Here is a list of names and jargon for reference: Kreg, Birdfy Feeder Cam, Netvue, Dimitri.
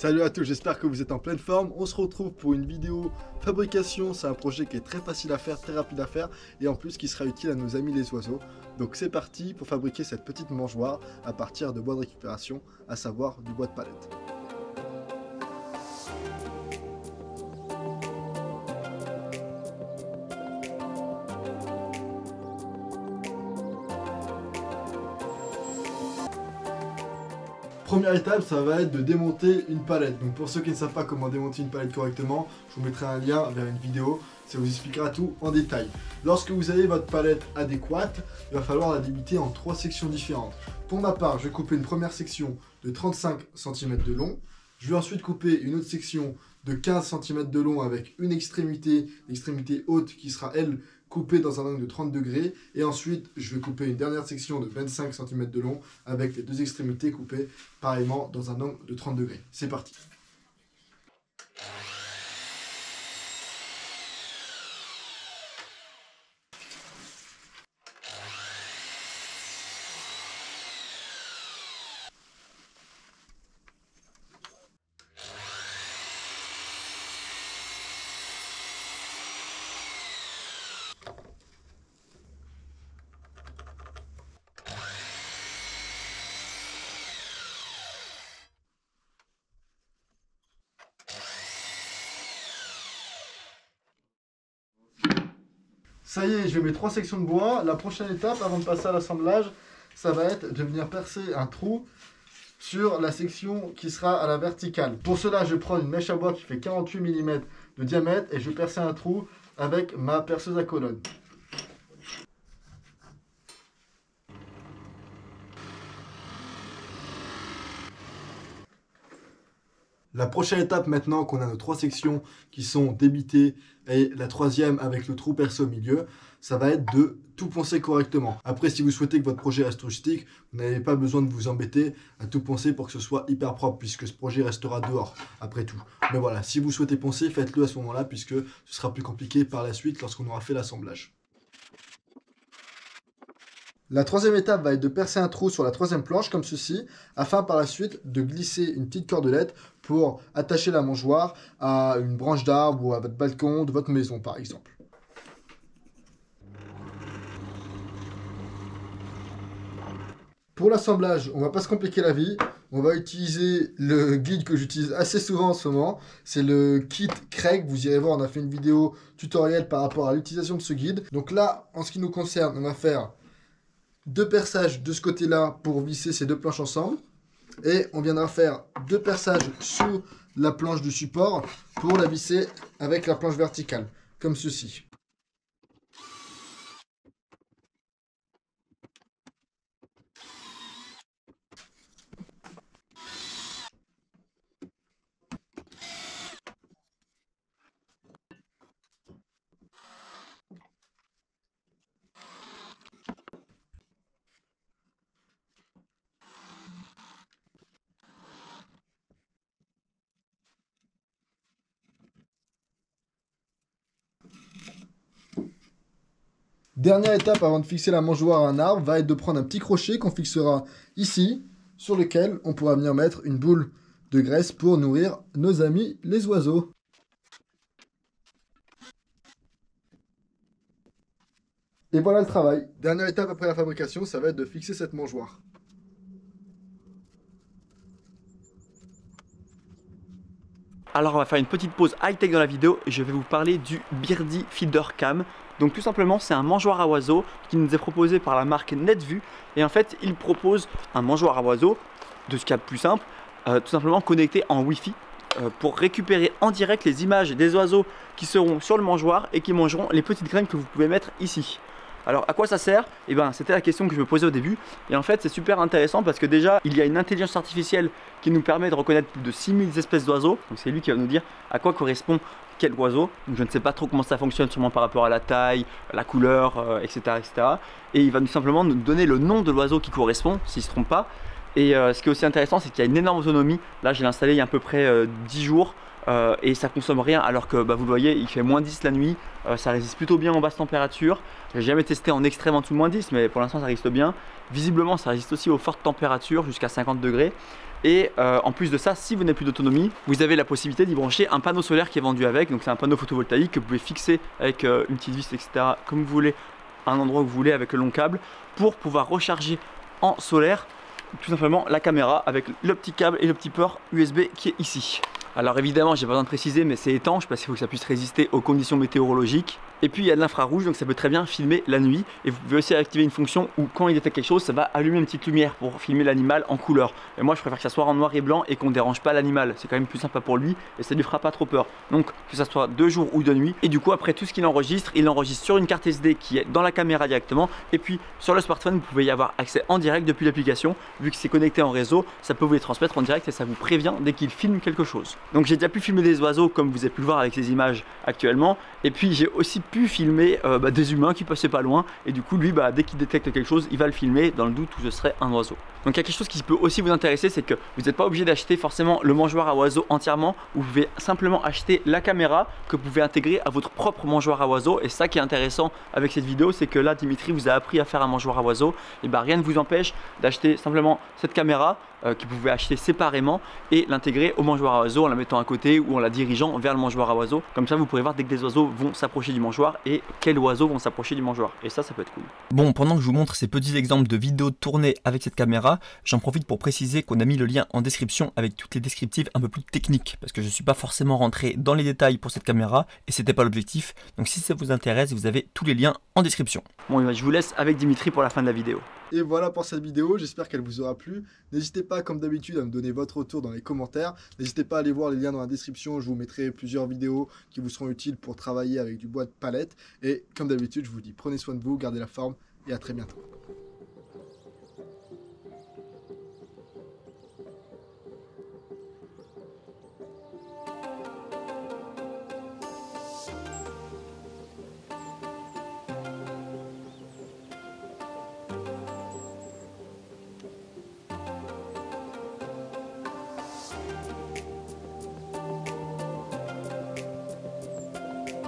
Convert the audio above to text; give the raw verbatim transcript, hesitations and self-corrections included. Salut à tous, j'espère que vous êtes en pleine forme. On se retrouve pour une vidéo fabrication. C'est un projet qui est très facile à faire, très rapide à faire et en plus qui sera utile à nos amis les oiseaux. Donc c'est parti pour fabriquer cette petite mangeoire à partir de bois de récupération, à savoir du bois de palette. Première étape, ça va être de démonter une palette. Donc pour ceux qui ne savent pas comment démonter une palette correctement, je vous mettrai un lien vers une vidéo, ça vous expliquera tout en détail. Lorsque vous avez votre palette adéquate, il va falloir la délimiter en trois sections différentes. Pour ma part, je vais couper une première section de trente-cinq centimètres de long. Je vais ensuite couper une autre section de quinze centimètres de long avec une extrémité, l'extrémité haute qui sera, elle, coupée dans un angle de trente degrés. Et ensuite, je vais couper une dernière section de vingt-cinq centimètres de long avec les deux extrémités coupées pareillement dans un angle de trente degrés. C'est parti. Ça y est, je vais mettre trois sections de bois. La prochaine étape, avant de passer à l'assemblage, ça va être de venir percer un trou sur la section qui sera à la verticale. Pour cela, je prends une mèche à bois qui fait quarante-huit millimètres de diamètre et je vais percer un trou avec ma perceuse à colonne. La prochaine étape, maintenant qu'on a nos trois sections qui sont débitées et la troisième avec le trou percé au milieu, ça va être de tout poncer correctement. Après, si vous souhaitez que votre projet reste rustique, vous n'avez pas besoin de vous embêter à tout poncer pour que ce soit hyper propre, puisque ce projet restera dehors après tout. Mais voilà, si vous souhaitez poncer, faites-le à ce moment-là, puisque ce sera plus compliqué par la suite lorsqu'on aura fait l'assemblage. La troisième étape va être de percer un trou sur la troisième planche comme ceci, afin par la suite de glisser une petite cordelette pour attacher la mangeoire à une branche d'arbre ou à votre balcon de votre maison par exemple. Pour l'assemblage, on va pas se compliquer la vie, on va utiliser le guide que j'utilise assez souvent en ce moment, c'est le kit Kreg. Vous irez voir, on a fait une vidéo tutoriel par rapport à l'utilisation de ce guide. Donc là, en ce qui nous concerne, on va faire deux perçages de ce côté-là pour visser ces deux planches ensemble. Et on viendra faire deux perçages sous la planche de support pour la visser avec la planche verticale, comme ceci. Dernière étape avant de fixer la mangeoire à un arbre va être de prendre un petit crochet qu'on fixera ici, sur lequel on pourra venir mettre une boule de graisse pour nourrir nos amis les oiseaux. Et voilà le travail. Dernière étape après la fabrication, ça va être de fixer cette mangeoire. Alors on va faire une petite pause high-tech dans la vidéo et je vais vous parler du Birdfy Feeder Cam. Donc tout simplement, c'est un mangeoire à oiseaux qui nous est proposé par la marque Netvue. Et en fait, il propose un mangeoire à oiseaux, de ce qu'il y a de plus simple, euh, tout simplement connecté en Wi-Fi euh, pour récupérer en direct les images des oiseaux qui seront sur le mangeoire et qui mangeront les petites graines que vous pouvez mettre ici. Alors à quoi ça sert? Eh bien c'était la question que je me posais au début. Et en fait c'est super intéressant parce que déjà il y a une intelligence artificielle qui nous permet de reconnaître plus de six mille espèces d'oiseaux. Donc c'est lui qui va nous dire à quoi correspond quel oiseau. Donc je ne sais pas trop comment ça fonctionne, sûrement par rapport à la taille, la couleur, euh, et cetera, et cetera. Et il va tout simplement nous donner le nom de l'oiseau qui correspond s'il ne se trompe pas. Et euh, ce qui est aussi intéressant, c'est qu'il y a une énorme autonomie. Là je l'ai installé il y a à peu près euh, dix jours. Euh, et ça consomme rien, alors que bah, vous le voyez, il fait moins dix la nuit, euh, ça résiste plutôt bien en basse température. J'ai jamais testé en extrême en dessous de moins dix, mais pour l'instant ça résiste bien. Visiblement ça résiste aussi aux fortes températures, jusqu'à cinquante degrés. Et euh, en plus de ça, si vous n'avez plus d'autonomie, vous avez la possibilité d'y brancher un panneau solaire qui est vendu avec. Donc c'est un panneau photovoltaïque que vous pouvez fixer avec euh, une petite vis, et cetera, comme vous voulez, à un endroit où vous voulez, avec le long câble, pour pouvoir recharger en solaire tout simplement la caméra avec le petit câble et le petit port U S B qui est ici. Alors évidemment, j'ai pas besoin de préciser, mais c'est étanche parce qu'il faut que ça puisse résister aux conditions météorologiques. Et puis il y a de l'infrarouge, donc ça peut très bien filmer la nuit. Et vous pouvez aussi activer une fonction où quand il détecte quelque chose, ça va allumer une petite lumière pour filmer l'animal en couleur. Et moi je préfère que ça soit en noir et blanc et qu'on dérange pas l'animal. C'est quand même plus sympa pour lui et ça lui fera pas trop peur. Donc que ça soit de jour ou de nuit. Et du coup après tout ce qu'il enregistre, il enregistre sur une carte S D qui est dans la caméra directement. Et puis sur le smartphone, vous pouvez y avoir accès en direct depuis l'application. Vu que c'est connecté en réseau, ça peut vous les transmettre en direct et ça vous prévient dès qu'il filme quelque chose. Donc j'ai déjà pu filmer des oiseaux comme vous avez pu le voir avec ces images actuellement. Et puis j'ai aussi pu filmer euh, bah, des humains qui passaient pas loin, et du coup lui bah, dès qu'il détecte quelque chose il va le filmer dans le doute où ce serait un oiseau. Donc il y a quelque chose qui peut aussi vous intéresser, c'est que vous n'êtes pas obligé d'acheter forcément le mangeoire à oiseaux entièrement, vous pouvez simplement acheter la caméra que vous pouvez intégrer à votre propre mangeoire à oiseaux. Et ça qui est intéressant avec cette vidéo, c'est que là Dimitri vous a appris à faire un mangeoire à oiseaux, et bah rien ne vous empêche d'acheter simplement cette caméra euh, que vous pouvez acheter séparément et l'intégrer au mangeoire à oiseaux en la mettant à côté ou en la dirigeant vers le mangeoire à oiseaux. Comme ça vous pourrez voir dès que des oiseaux vont s'approcher du mangeoire et quels oiseaux vont s'approcher du mangeoire, et ça ça peut être cool. Bon, pendant que je vous montre ces petits exemples de vidéos tournées avec cette caméra, j'en profite pour préciser qu'on a mis le lien en description avec toutes les descriptives un peu plus techniques, parce que je suis pas forcément rentré dans les détails pour cette caméra et c'était pas l'objectif. Donc si ça vous intéresse, vous avez tous les liens en description. Bon, je vous laisse avec Dimitri pour la fin de la vidéo. Et voilà pour cette vidéo, j'espère qu'elle vous aura plu. N'hésitez pas comme d'habitude à me donner votre retour dans les commentaires. N'hésitez pas à aller voir les liens dans la description, je vous mettrai plusieurs vidéos qui vous seront utiles pour travailler avec du bois de palette. Et comme d'habitude, je vous dis prenez soin de vous, gardez la forme et à très bientôt.